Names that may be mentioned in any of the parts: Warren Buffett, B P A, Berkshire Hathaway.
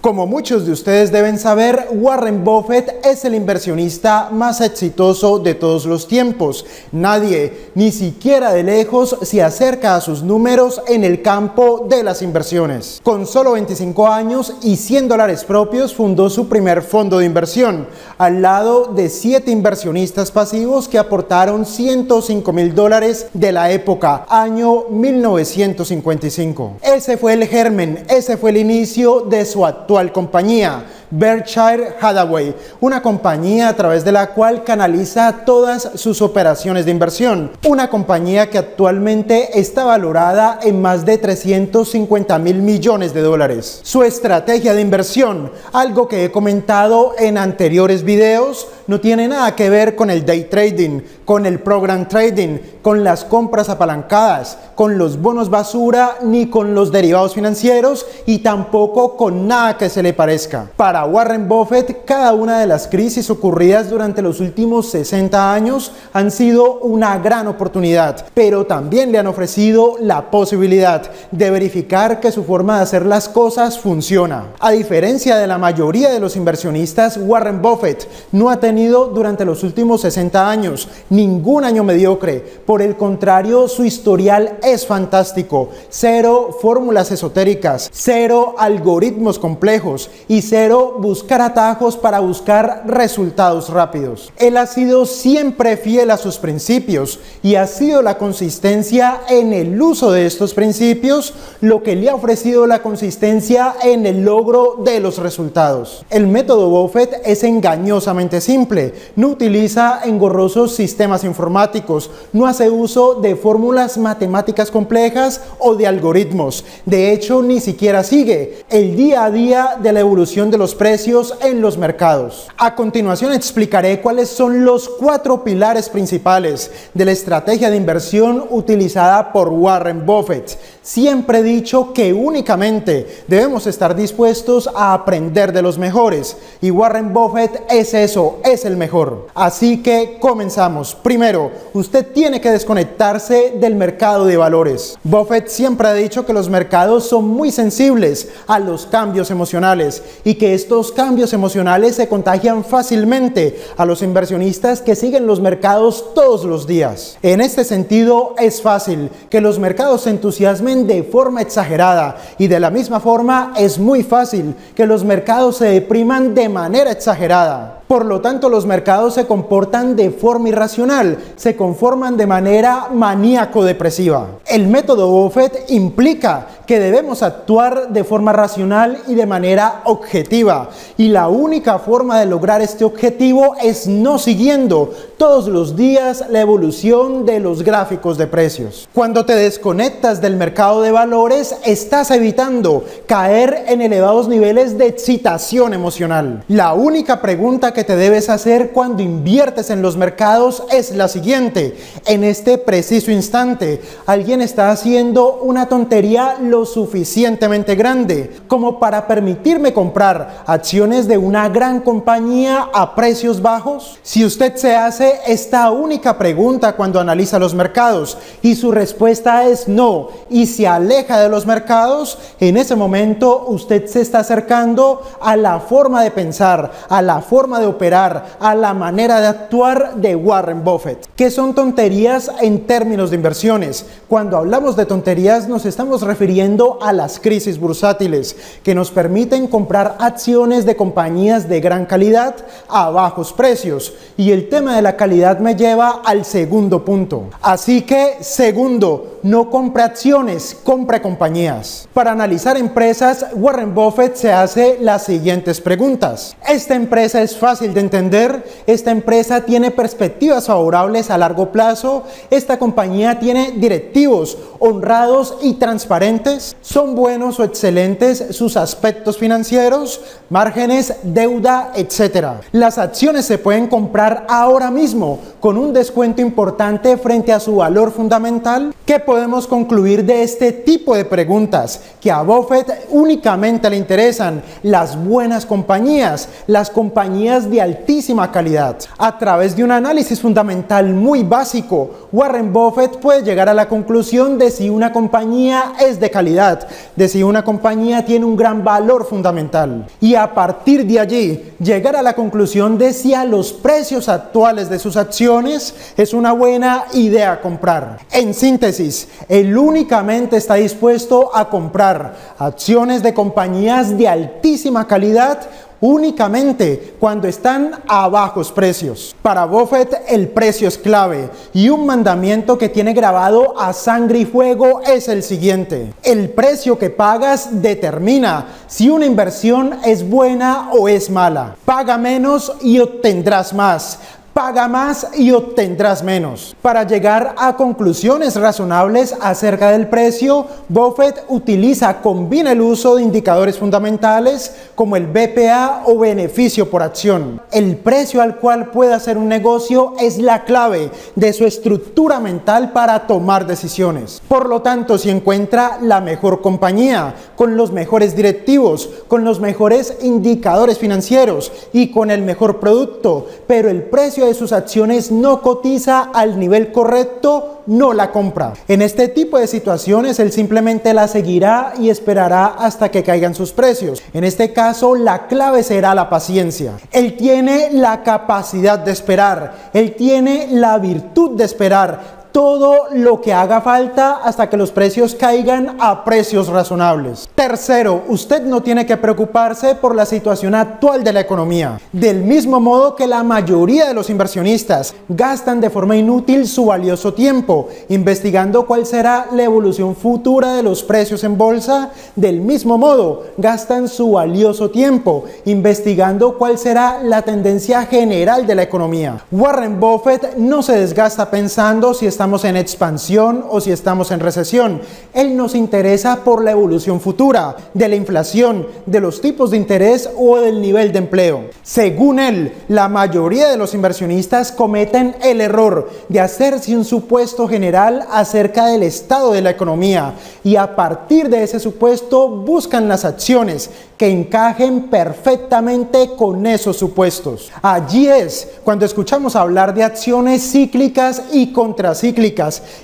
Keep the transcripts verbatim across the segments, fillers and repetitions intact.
Como muchos de ustedes deben saber, Warren Buffett es el inversionista más exitoso de todos los tiempos. Nadie, ni siquiera de lejos, se acerca a sus números en el campo de las inversiones. Con solo veinticinco años y cien dólares propios, fundó su primer fondo de inversión, al lado de siete inversionistas pasivos que aportaron ciento cinco mil dólares de la época, año mil novecientos cincuenta y cinco. Ese fue el germen, ese fue el inicio de su actual compañía, Berkshire Hathaway, una compañía a través de la cual canaliza todas sus operaciones de inversión. Una compañía que actualmente está valorada en más de trescientos cincuenta mil millones de dólares. Su estrategia de inversión, algo que he comentado en anteriores videos, no tiene nada que ver con el day trading, con el program trading, con las compras apalancadas, con los bonos basura, ni con los derivados financieros y tampoco con nada que se le parezca. Para Para Warren Buffett, cada una de las crisis ocurridas durante los últimos sesenta años han sido una gran oportunidad, pero también le han ofrecido la posibilidad de verificar que su forma de hacer las cosas funciona. A diferencia de la mayoría de los inversionistas, Warren Buffett no ha tenido durante los últimos sesenta años ningún año mediocre. Por el contrario, su historial es fantástico. Cero fórmulas esotéricas, cero algoritmos complejos y cero buscar atajos para buscar resultados rápidos. Él ha sido siempre fiel a sus principios y ha sido la consistencia en el uso de estos principios lo que le ha ofrecido la consistencia en el logro de los resultados. El método Buffett es engañosamente simple, no utiliza engorrosos sistemas informáticos, no hace uso de fórmulas matemáticas complejas o de algoritmos. De hecho, ni siquiera sigue el día a día de la evolución de los precios en los mercados. A continuación explicaré cuáles son los cuatro pilares principales de la estrategia de inversión utilizada por Warren Buffett. Siempre he dicho que únicamente debemos estar dispuestos a aprender de los mejores, y Warren Buffett es eso, es el mejor. Así que comenzamos. Primero, usted tiene que desconectarse del mercado de valores. Buffett siempre ha dicho que los mercados son muy sensibles a los cambios emocionales y que estos cambios emocionales se contagian fácilmente a los inversionistas que siguen los mercados todos los días. En este sentido, es fácil que los mercados se entusiasmen de forma exagerada, y de la misma forma es muy fácil que los mercados se depriman de manera exagerada. Por lo tanto, los mercados se comportan de forma irracional, se conforman de manera maníaco-depresiva. El método Buffett implica que debemos actuar de forma racional y de manera objetiva, y la única forma de lograr este objetivo es no siguiendo todos los días la evolución de los gráficos de precios. Cuando te desconectas del mercado de valores, estás evitando caer en elevados niveles de excitación emocional. La única pregunta que que te debes hacer cuando inviertes en los mercados es la siguiente: en este preciso instante, ¿alguien está haciendo una tontería lo suficientemente grande como para permitirme comprar acciones de una gran compañía a precios bajos? Si usted se hace esta única pregunta cuando analiza los mercados y su respuesta es no y se aleja de los mercados, en ese momento usted se está acercando a la forma de pensar, a la forma de operar, a la manera de actuar de Warren Buffett. ¿Qué son tonterías en términos de inversiones? Cuando hablamos de tonterías nos estamos refiriendo a las crisis bursátiles que nos permiten comprar acciones de compañías de gran calidad a bajos precios, y el tema de la calidad me lleva al segundo punto. Así que, segundo, no compre acciones, compre compañías. Para analizar empresas, Warren Buffett se hace las siguientes preguntas. ¿Esta empresa es fácil de entender? ¿Esta empresa tiene perspectivas favorables a largo plazo? ¿Esta compañía tiene directivos honrados y transparentes? ¿Son buenos o excelentes sus aspectos financieros, márgenes, deuda, etcétera? Las acciones se pueden comprar ahora mismo con un descuento importante frente a su valor fundamental. ¿Qué podemos concluir de este tipo de preguntas? Que a Buffett únicamente le interesan las buenas compañías, las compañías herramientas de altísima calidad. A través de un análisis fundamental muy básico, Warren Buffett puede llegar a la conclusión de si una compañía es de calidad, de si una compañía tiene un gran valor fundamental. Y a partir de allí, llegar a la conclusión de si a los precios actuales de sus acciones es una buena idea comprar. En síntesis, él únicamente está dispuesto a comprar acciones de compañías de altísima calidad únicamente cuando están a bajos precios. Para Buffett el precio es clave y un mandamiento que tiene grabado a sangre y fuego es el siguiente: el precio que pagas determina si una inversión es buena o es mala. Paga menos y obtendrás más. Paga más y obtendrás menos. Para llegar a conclusiones razonables acerca del precio, Buffett utiliza, combina el uso de indicadores fundamentales como el B P A o beneficio por acción. El precio al cual puede hacer un negocio es la clave de su estructura mental para tomar decisiones. Por lo tanto, si encuentra la mejor compañía, con los mejores directivos, con los mejores indicadores financieros y con el mejor producto, pero el precio de sus acciones no cotiza al nivel correcto, no la compra. En este tipo de situaciones él simplemente la seguirá y esperará hasta que caigan sus precios. En este caso la clave será la paciencia. Él tiene la capacidad de esperar, él tiene la virtud de esperar todo lo que haga falta hasta que los precios caigan a precios razonables. Tercero, usted no tiene que preocuparse por la situación actual de la economía. Del mismo modo que la mayoría de los inversionistas gastan de forma inútil su valioso tiempo investigando cuál será la evolución futura de los precios en bolsa, del mismo modo gastan su valioso tiempo investigando cuál será la tendencia general de la economía. Warren Buffett no se desgasta pensando si está estamos en expansión o si estamos en recesión. Él nos interesa por la evolución futura, de la inflación, de los tipos de interés o del nivel de empleo. Según él, la mayoría de los inversionistas cometen el error de hacerse un supuesto general acerca del estado de la economía y a partir de ese supuesto buscan las acciones que encajen perfectamente con esos supuestos. Allí es cuando escuchamos hablar de acciones cíclicas y contracíclicas.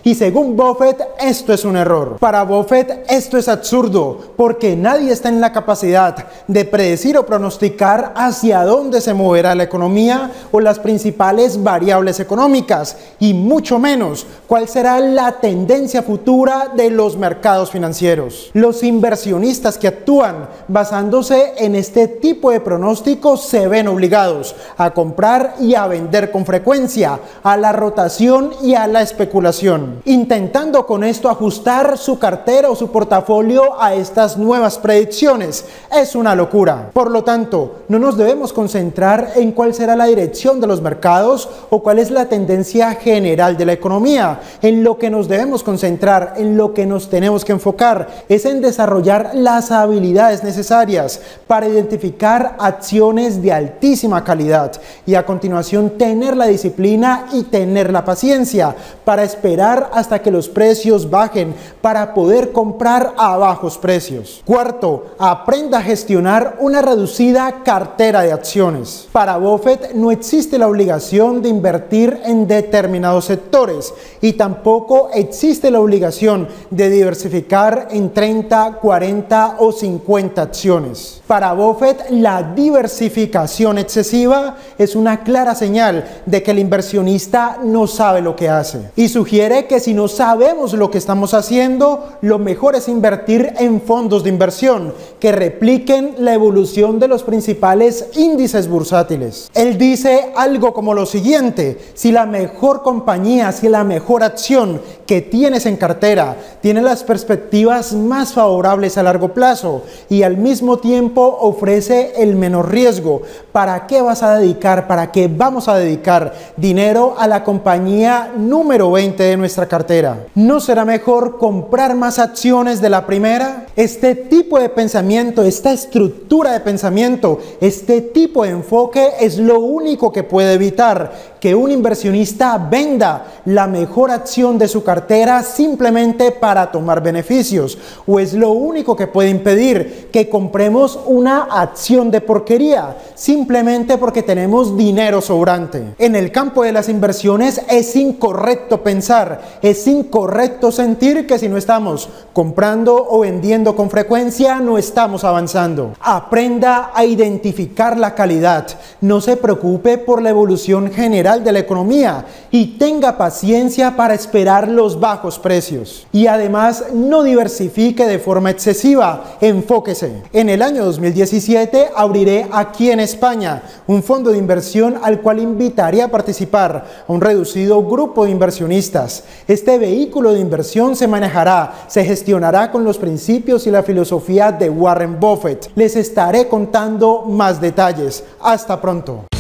Y según Buffett, esto es un error. Para Buffett, esto es absurdo, porque nadie está en la capacidad de predecir o pronosticar hacia dónde se moverá la economía o las principales variables económicas, y mucho menos cuál será la tendencia futura de los mercados financieros. Los inversionistas que actúan basándose en este tipo de pronósticos se ven obligados a comprar y a vender con frecuencia, a la rotación y a la especulación, intentando con esto ajustar su cartera o su portafolio a estas nuevas predicciones. Es una locura. Por lo tanto, no nos debemos concentrar en cuál será la dirección de los mercados o cuál es la tendencia general de la economía. En lo que nos debemos concentrar, en lo que nos tenemos que enfocar, es en desarrollar las habilidades necesarias para identificar acciones de altísima calidad y a continuación tener la disciplina y tener la paciencia para esperar hasta que los precios bajen, para poder comprar a bajos precios. Cuarto, aprenda a gestionar una reducida cartera de acciones. Para Buffett no existe la obligación de invertir en determinados sectores y tampoco existe la obligación de diversificar en treinta, cuarenta o cincuenta acciones. Para Buffett, la diversificación excesiva es una clara señal de que el inversionista no sabe lo que hace. Y sugiere que si no sabemos lo que estamos haciendo, lo mejor es invertir en fondos de inversión que repliquen la evolución de los principales índices bursátiles. Él dice algo como lo siguiente: si la mejor compañía, si la mejor acción que tienes en cartera tiene las perspectivas más favorables a largo plazo y al mismo tiempo ofrece el menor riesgo, ¿para qué vas a dedicar, para qué vamos a dedicar dinero a la compañía número número veinte de nuestra cartera. ¿No será mejor comprar más acciones de la primera? Este tipo de pensamiento, esta estructura de pensamiento, este tipo de enfoque es lo único que puede evitar que un inversionista venda la mejor acción de su cartera simplemente para tomar beneficios, o es lo único que puede impedir que compremos una acción de porquería simplemente porque tenemos dinero sobrante. En el campo de las inversiones es incorrecto pensar, es incorrecto sentir que si no estamos comprando o vendiendo con frecuencia no estamos avanzando. Aprenda a identificar la calidad, no se preocupe por la evolución general de la economía y tenga paciencia para esperar los bajos precios. Y además no diversifique de forma excesiva, enfóquese. En el año dos mil diecisiete abriré aquí en España un fondo de inversión al cual invitaré a participar a un reducido grupo de inversionistas. Este vehículo de inversión se manejará, se gestionará con los principios y la filosofía de Warren Buffett. Les estaré contando más detalles. Hasta pronto.